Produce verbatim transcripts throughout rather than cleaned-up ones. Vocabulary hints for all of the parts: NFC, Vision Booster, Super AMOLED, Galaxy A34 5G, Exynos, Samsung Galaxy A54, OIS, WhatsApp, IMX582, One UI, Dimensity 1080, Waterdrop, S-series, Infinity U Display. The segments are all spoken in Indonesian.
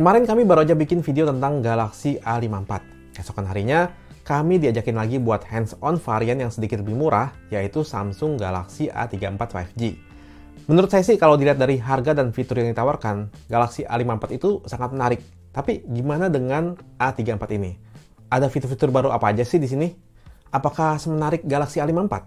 Kemarin kami baru aja bikin video tentang Galaxy A lima puluh empat. Keesokan harinya, kami diajakin lagi buat hands-on varian yang sedikit lebih murah, yaitu Samsung Galaxy A tiga puluh empat lima G. Menurut saya sih, kalau dilihat dari harga dan fitur yang ditawarkan, Galaxy A lima puluh empat itu sangat menarik. Tapi gimana dengan A tiga puluh empat ini? Ada fitur-fitur baru apa aja sih di sini? Apakah semenarik Galaxy A lima puluh empat?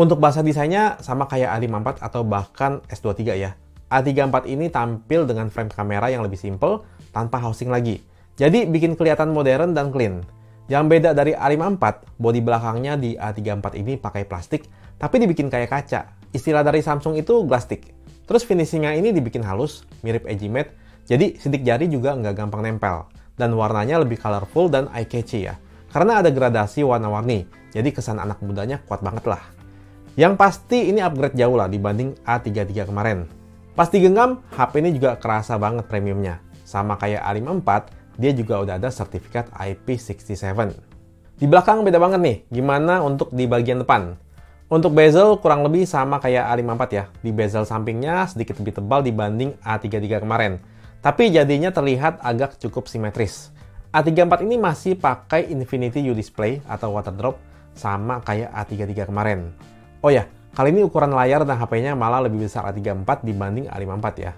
Untuk bahasa desainnya, sama kayak A lima puluh empat atau bahkan S dua puluh tiga ya. A tiga puluh empat ini tampil dengan frame kamera yang lebih simple, tanpa housing lagi. Jadi bikin kelihatan modern dan clean. Yang beda dari A lima puluh empat, bodi belakangnya di A tiga puluh empat ini pakai plastik, tapi dibikin kayak kaca. Istilah dari Samsung itu plastik. Terus finishingnya ini dibikin halus, mirip edgy matte, jadi sidik jari juga nggak gampang nempel. Dan warnanya lebih colorful dan eye-catchy ya. Karena ada gradasi warna-warni, jadi kesan anak mudanya kuat banget lah. Yang pasti ini upgrade jauh lah dibanding A tiga puluh tiga kemarin. Pas digenggam, H P ini juga kerasa banget premiumnya. Sama kayak A lima puluh empat, dia juga udah ada sertifikat I P enam tujuh. Di belakang beda banget nih, gimana untuk di bagian depan? Untuk bezel kurang lebih sama kayak A lima puluh empat ya. Di bezel sampingnya sedikit lebih tebal dibanding A tiga puluh tiga kemarin. Tapi jadinya terlihat agak cukup simetris. A tiga puluh empat ini masih pakai Infinity U Display atau Waterdrop, sama kayak A tiga puluh tiga kemarin. Oh ya, kali ini ukuran layar dan H P-nya malah lebih besar A tiga puluh empat dibanding A lima puluh empat ya.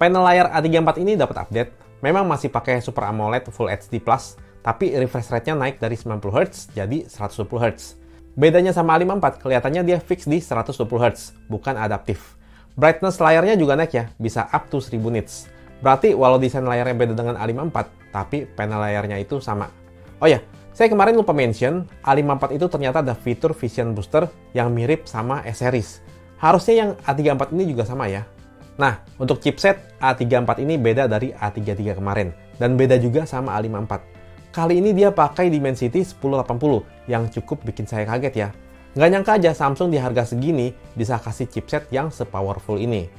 Panel layar A tiga puluh empat ini dapat update. Memang masih pakai Super AMOLED Full H D plus, tapi refresh rate-nya naik dari sembilan puluh hertz jadi seratus dua puluh hertz. Bedanya sama A lima puluh empat, kelihatannya dia fix di seratus dua puluh hertz, bukan adaptif. Brightness layarnya juga naik ya, bisa up to seribu nits. Berarti walau desain layarnya beda dengan A lima puluh empat, tapi panel layarnya itu sama. Oh ya, saya kemarin lupa mention, A lima puluh empat itu ternyata ada fitur Vision Booster yang mirip sama S-series. Harusnya yang A tiga puluh empat ini juga sama ya. Nah, untuk chipset, A tiga puluh empat ini beda dari A tiga puluh tiga kemarin. Dan beda juga sama A lima puluh empat. Kali ini dia pakai Dimensity seribu delapan puluh yang cukup bikin saya kaget ya. Nggak nyangka aja Samsung di harga segini bisa kasih chipset yang sepowerful ini.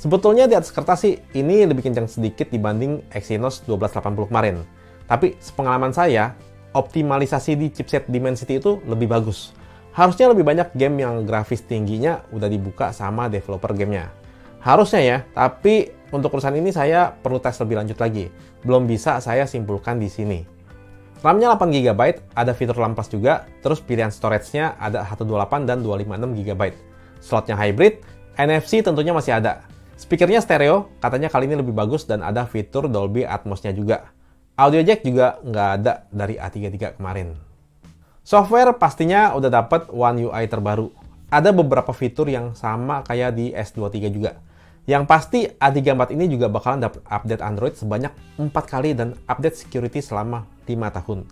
Sebetulnya di atas kertas sih, ini lebih kencang sedikit dibanding Exynos dua belas delapan puluh kemarin. Tapi sepengalaman saya, optimalisasi di chipset Dimensity itu lebih bagus. Harusnya lebih banyak game yang grafis tingginya udah dibuka sama developer gamenya. Harusnya ya, tapi untuk urusan ini saya perlu tes lebih lanjut lagi. Belum bisa saya simpulkan di sini. RAM-nya delapan giga byte, ada fitur lampas juga, terus pilihan storage-nya ada seratus dua puluh delapan dan dua ratus lima puluh enam giga byte. Slotnya hybrid, N F C tentunya masih ada. Speakernya stereo, katanya kali ini lebih bagus dan ada fitur Dolby Atmos-nya juga. Audio jack juga nggak ada dari A tiga puluh tiga kemarin. Software pastinya udah dapat One U I terbaru. Ada beberapa fitur yang sama kayak di S dua puluh tiga juga. Yang pasti A tiga puluh empat ini juga bakalan dapat update Android sebanyak empat kali dan update security selama lima tahun.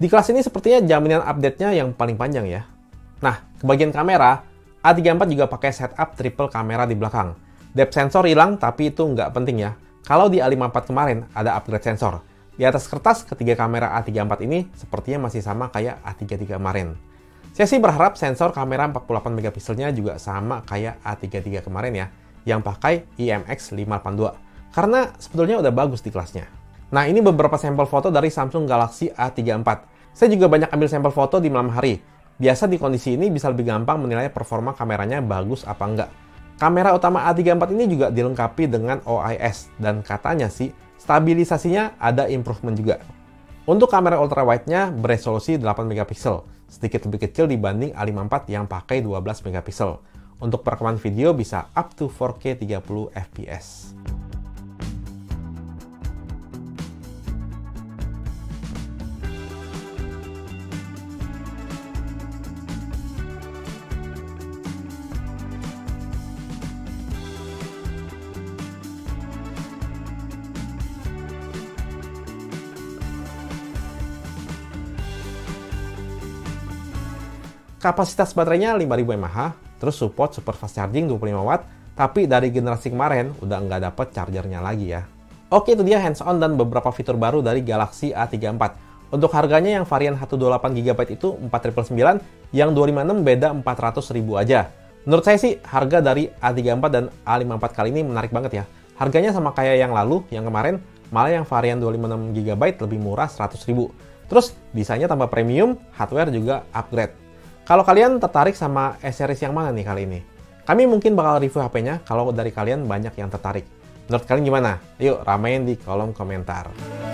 Di kelas ini sepertinya jaminan update-nya yang paling panjang ya. Nah, ke bagian kamera, A tiga puluh empat juga pakai setup triple kamera di belakang. Depth sensor hilang tapi itu nggak penting ya. Kalau di A lima puluh empat kemarin ada upgrade sensor. Di atas kertas, ketiga kamera A tiga puluh empat ini sepertinya masih sama kayak A tiga puluh tiga kemarin. Saya sih berharap sensor kamera empat puluh delapan megapikselnya juga sama kayak A tiga puluh tiga kemarin ya, yang pakai I M X lima delapan dua, karena sebetulnya udah bagus di kelasnya. Nah, ini beberapa sampel foto dari Samsung Galaxy A tiga puluh empat. Saya juga banyak ambil sampel foto di malam hari. Biasa di kondisi ini bisa lebih gampang menilai performa kameranya bagus apa enggak. Kamera utama A tiga puluh empat ini juga dilengkapi dengan O I S, dan katanya sih, stabilisasinya ada improvement juga. Untuk kamera ultrawide-nya beresolusi delapan megapiksel, sedikit lebih kecil dibanding A lima puluh empat yang pakai dua belas megapiksel. Untuk perekaman video bisa up to four K tiga puluh F P S. Kapasitas baterainya lima ribu mAh, terus support super fast charging dua puluh lima watt, tapi dari generasi kemarin udah nggak dapet chargernya lagi ya. Oke, itu dia hands on dan beberapa fitur baru dari Galaxy A tiga puluh empat. Untuk harganya yang varian seratus dua puluh delapan giga byte itu empat sembilan sembilan, yang dua ratus lima puluh enam beda empat ratus ribu aja. Menurut saya sih harga dari A tiga puluh empat dan A lima puluh empat kali ini menarik banget ya. Harganya sama kayak yang lalu, yang kemarin, malah yang varian dua ratus lima puluh enam giga byte lebih murah seratus ribu. Terus desainnya tambah premium, hardware juga upgrade. Kalau kalian tertarik sama S-series yang mana nih kali ini? Kami mungkin bakal review H P-nya kalau dari kalian banyak yang tertarik. Menurut kalian gimana? Yuk ramein di kolom komentar.